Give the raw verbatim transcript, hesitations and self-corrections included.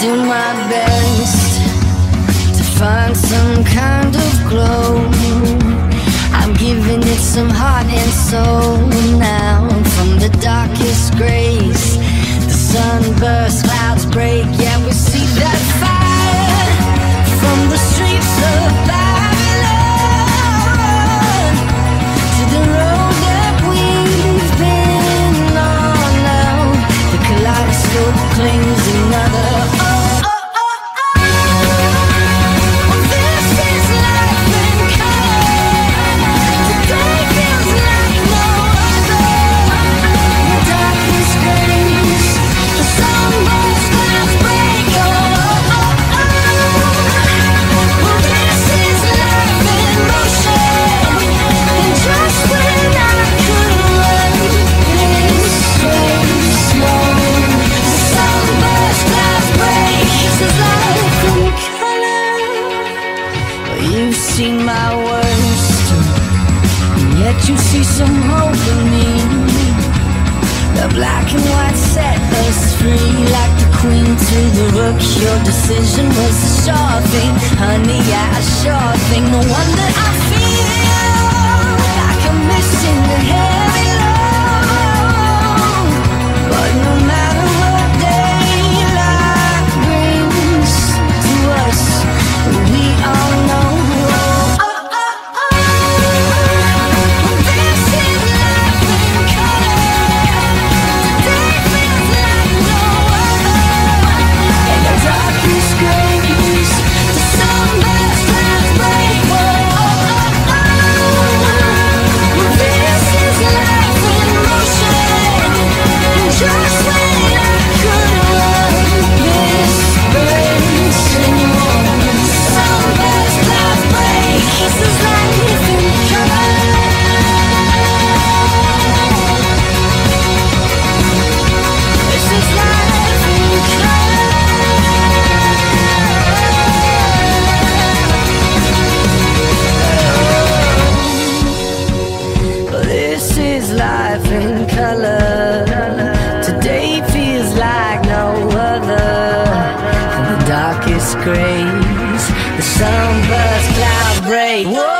do my best to find some kind of glow. I'm giving it some heart and soul now. From the darkest grace, the sun bursts, clouds break. Yeah, we see that fire from the streets of Babylon to the road that we've been on now. The kaleidoscope claims another. You see some hope in me. The black and white set us free, like the queen to the rook. Your decision was a sure thing, honey, yeah, a sure thing. No wonder I feel like I'm missing the heavy load. But no matter what daylight brings to us, we all know. Grace, the sunburst, cloud break. Whoa.